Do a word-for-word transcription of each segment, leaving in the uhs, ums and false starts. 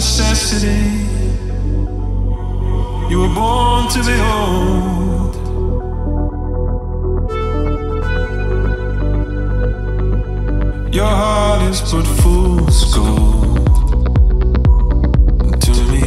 necessity. You were born to be old. Your heart is but fool's gold to me.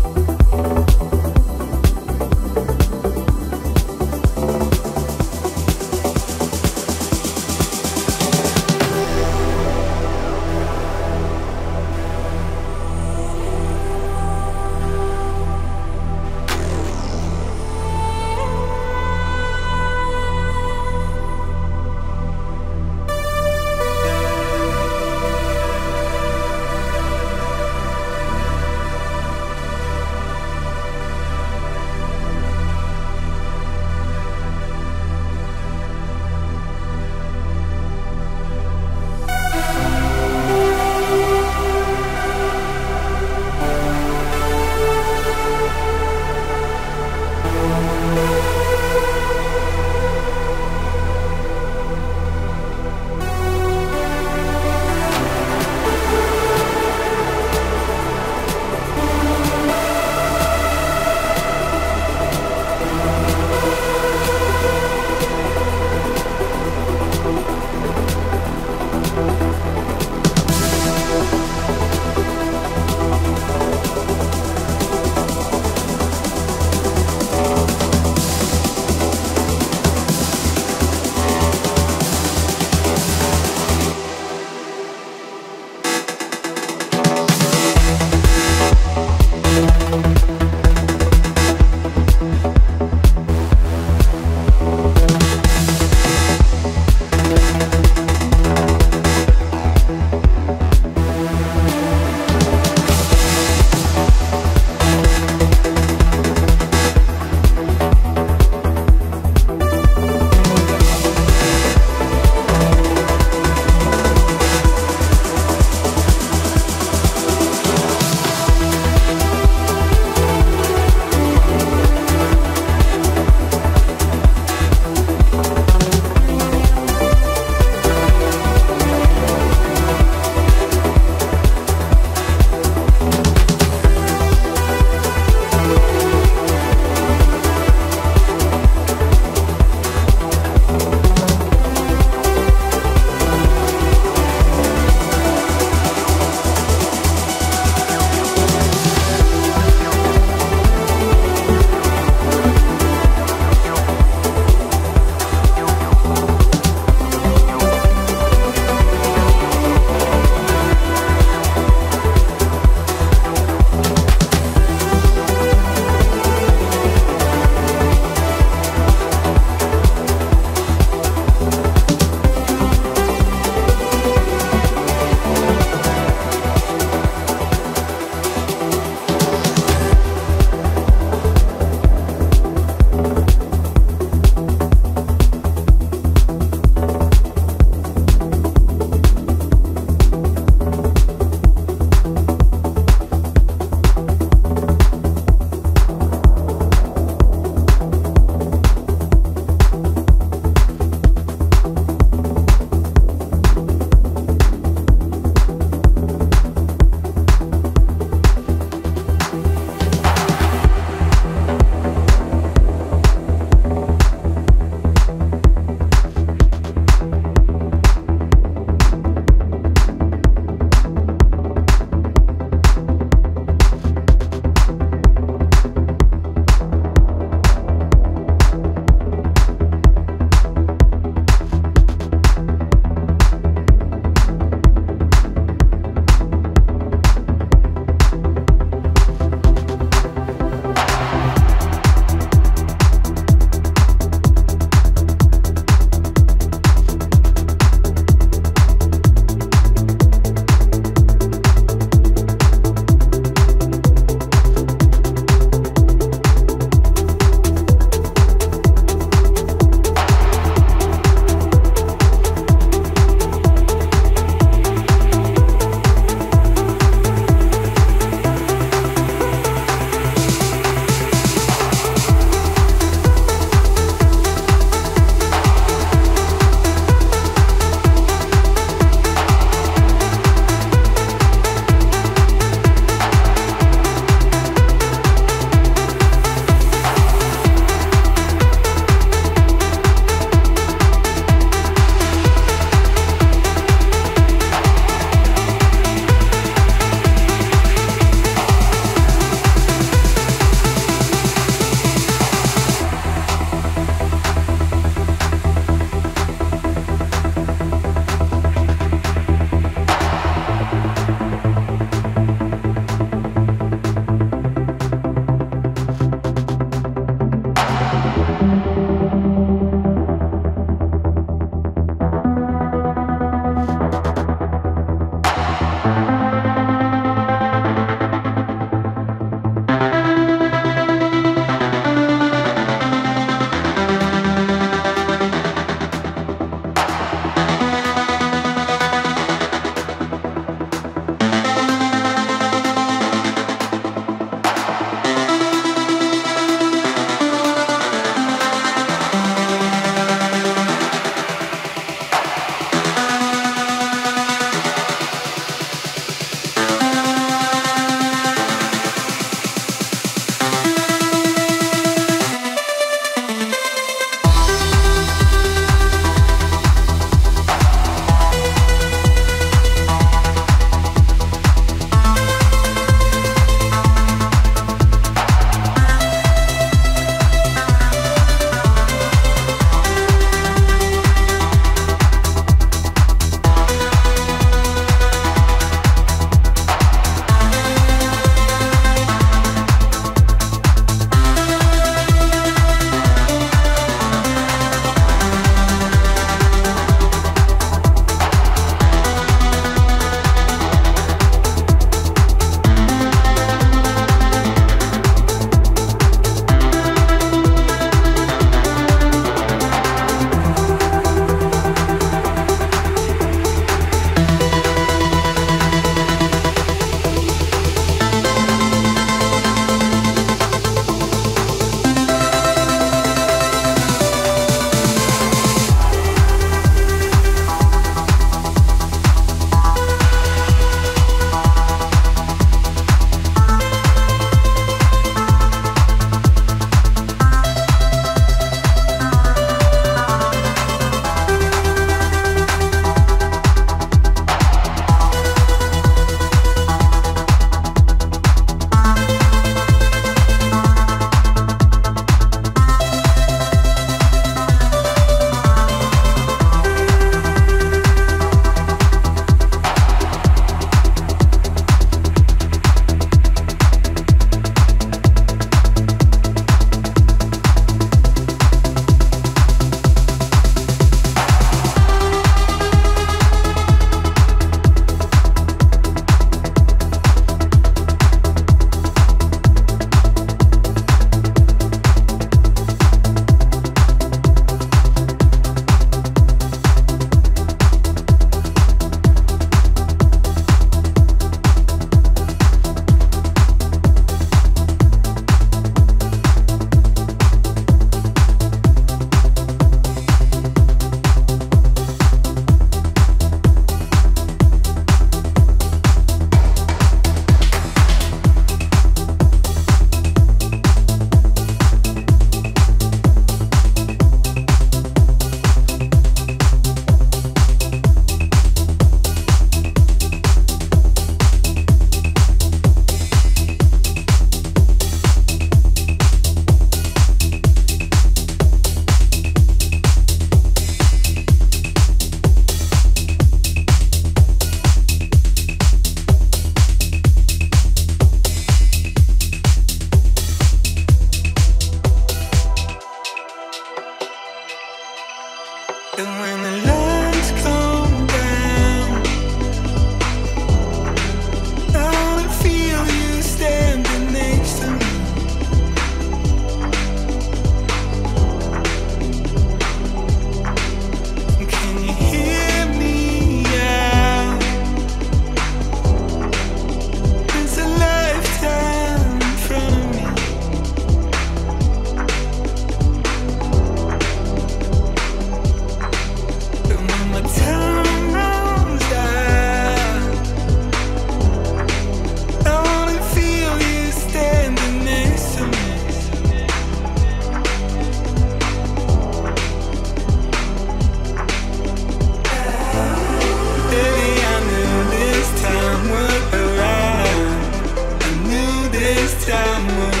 I'm